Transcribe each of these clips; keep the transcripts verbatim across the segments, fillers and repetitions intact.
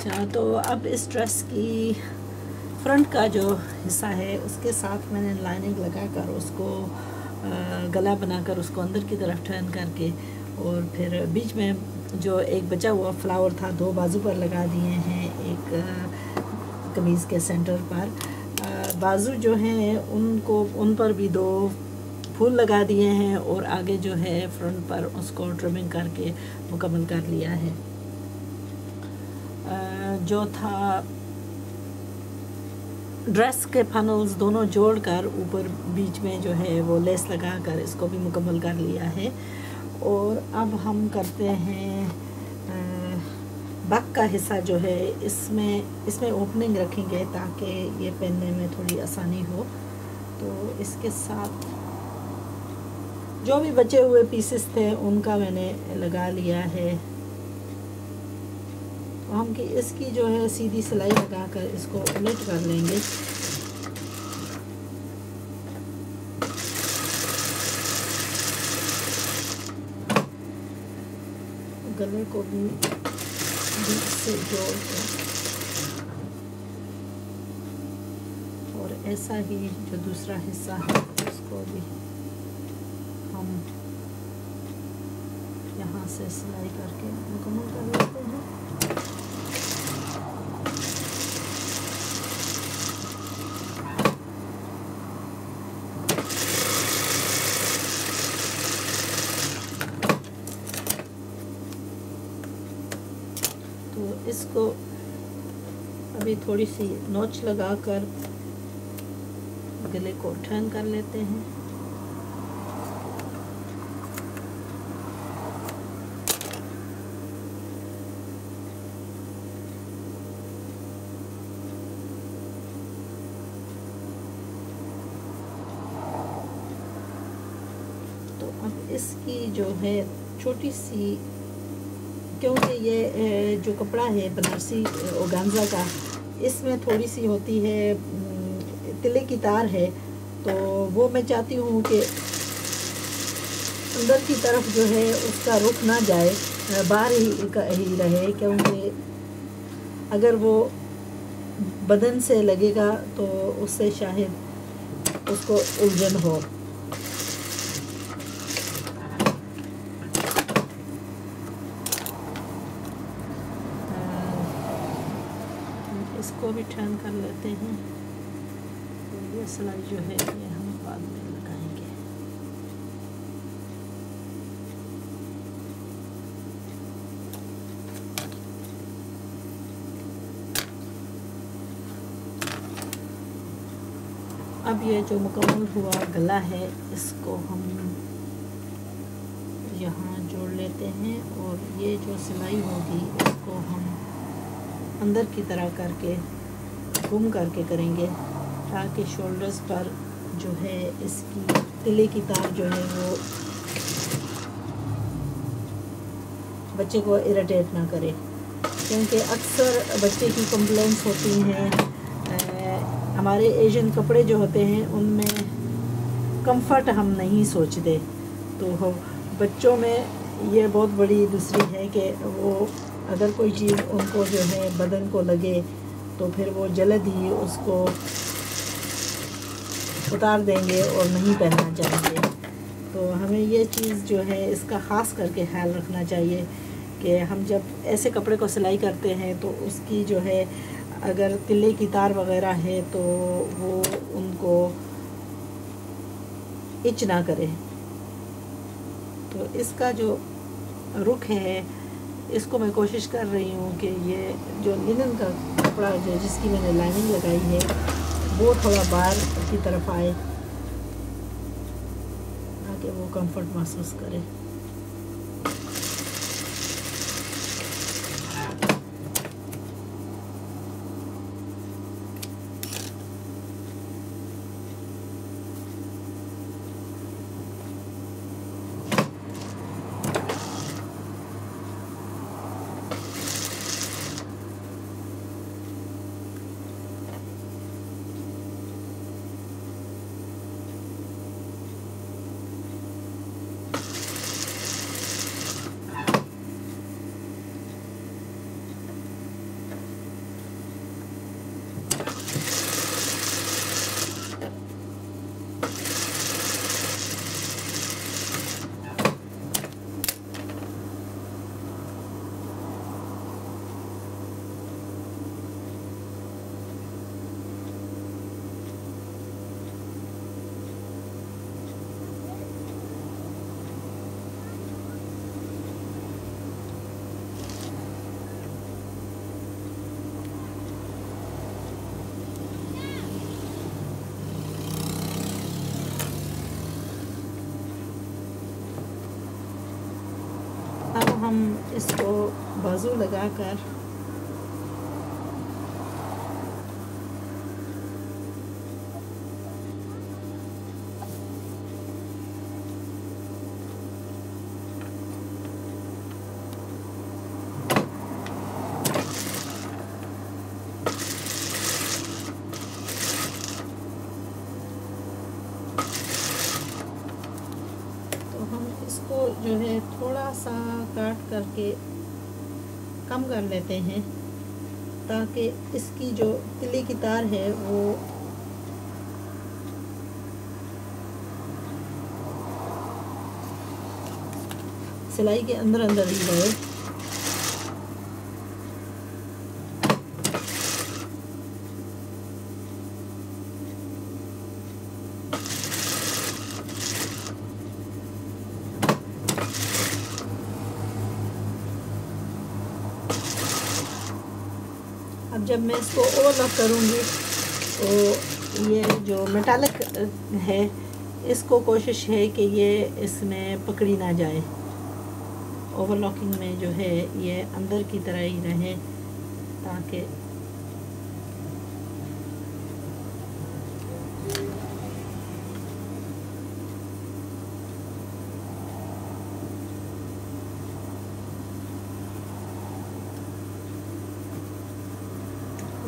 अच्छा, तो अब इस ड्रेस की फ्रंट का जो हिस्सा है उसके साथ मैंने लाइनिंग लगाकर उसको गला बनाकर उसको अंदर की तरफ टर्न करके और फिर बीच में जो एक बचा हुआ फ्लावर था दो बाजू पर लगा दिए हैं, एक कमीज़ के सेंटर पर। बाजू जो हैं उनको उन पर भी दो फूल लगा दिए हैं और आगे जो है फ्रंट पर उसको ट्रिमिंग करके मुकम्मल कर लिया है। जो था ड्रेस के फनल्स दोनों जोड़कर ऊपर बीच में जो है वो लेस लगा कर इसको भी मुकम्मल कर लिया है। और अब हम करते हैं बैक का हिस्सा जो है, इसमें इसमें ओपनिंग रखेंगे ताकि ये पहनने में थोड़ी आसानी हो। तो इसके साथ जो भी बचे हुए पीसेस थे उनका मैंने लगा लिया है। तो हम कि इसकी जो है सीधी सिलाई लगा कर इसको उलट कर लेंगे। गले को भी बीच से जोड़ कर और ऐसा ही जो दूसरा हिस्सा है उसको भी हम यहाँ से सिलाई करके मुकम्मल कर लेते हैं। इसको अभी थोड़ी सी नोच लगाकर गले को टर्न कर लेते हैं। तो अब इसकी जो है छोटी सी, क्योंकि ये जो कपड़ा है बनारसी ओगांजा का, इसमें थोड़ी सी होती है तिले की तार है, तो वो मैं चाहती हूँ कि अंदर की तरफ जो है उसका रुख ना जाए, बाहर ही ही रहे, क्योंकि अगर वो बदन से लगेगा तो उससे शायद उसको उलझन हो। इसको भी टर्न कर लेते हैं। तो ये सिलाई जो है ये हम बाद में लगाएंगे। अब ये जो मुकम्मल हुआ गला है इसको हम यहाँ जोड़ लेते हैं और ये जो सिलाई होगी इसको हम अंदर की तरह करके घूम करके करेंगे ताकि शोल्डर्स पर जो है इसकी तिले की तार जो है वो बच्चे को इरिटेट ना करे, क्योंकि अक्सर बच्चे की कंप्लेंट्स होती हैं। हमारे एशियन कपड़े जो होते हैं उनमें कंफर्ट हम नहीं सोचते, तो बच्चों में ये बहुत बड़ी दूसरी है कि वो अगर कोई चीज़ उनको जो है बदन को लगे तो फिर वो जल्द ही उसको उतार देंगे और नहीं पहनना चाहेंगे। तो हमें ये चीज़ जो है इसका ख़ास करके ख्याल रखना चाहिए कि हम जब ऐसे कपड़े को सिलाई करते हैं तो उसकी जो है अगर तिल्ले की तार वग़ैरह है तो वो उनको इच ना करे। तो इसका जो रुख है इसको मैं कोशिश कर रही हूँ कि ये जो लिनन का कपड़ा जो जिसकी मैंने लाइनिंग लगाई है वो थोड़ा बाहर की तरफ आए ताकि वो कंफर्ट महसूस करे। हम इसको बाजू लगाकर जो है थोड़ा सा काट करके कम कर लेते हैं ताकि इसकी जो तिली की तार है वो सिलाई के अंदर अंदर ही रहे। जब मैं इसको ओवरलॉक करूँगी तो ये जो मेटालिक है इसको कोशिश है कि ये इसमें पकड़ी ना जाए। ओवरलॉकिंग में जो है ये अंदर की तरह ही रहे ताकि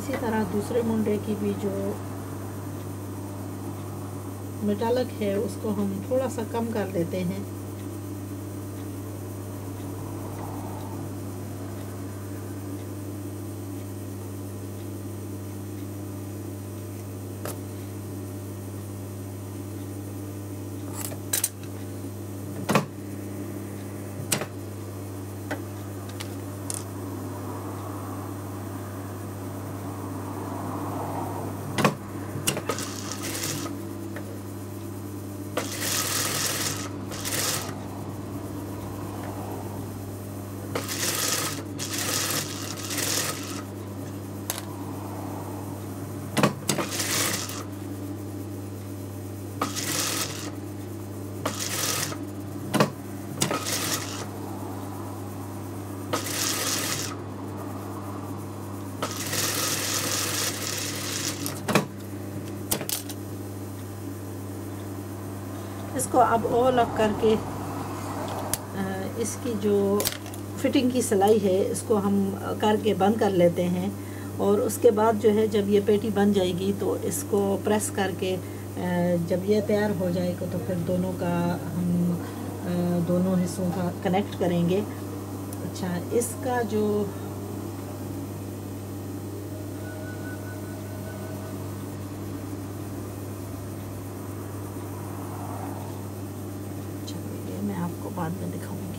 इसी तरह दूसरे मुंडे की भी जो मेटालिक है उसको हम थोड़ा सा कम कर देते हैं। इसको अब ओवरलॉक करके इसकी जो फिटिंग की सिलाई है इसको हम करके बंद कर लेते हैं और उसके बाद जो है जब ये पेटी बन जाएगी तो इसको प्रेस करके जब ये तैयार हो जाएगा तो फिर दोनों का हम दोनों हिस्सों का कनेक्ट करेंगे। अच्छा, इसका जो बाद में दिखाऊंगी।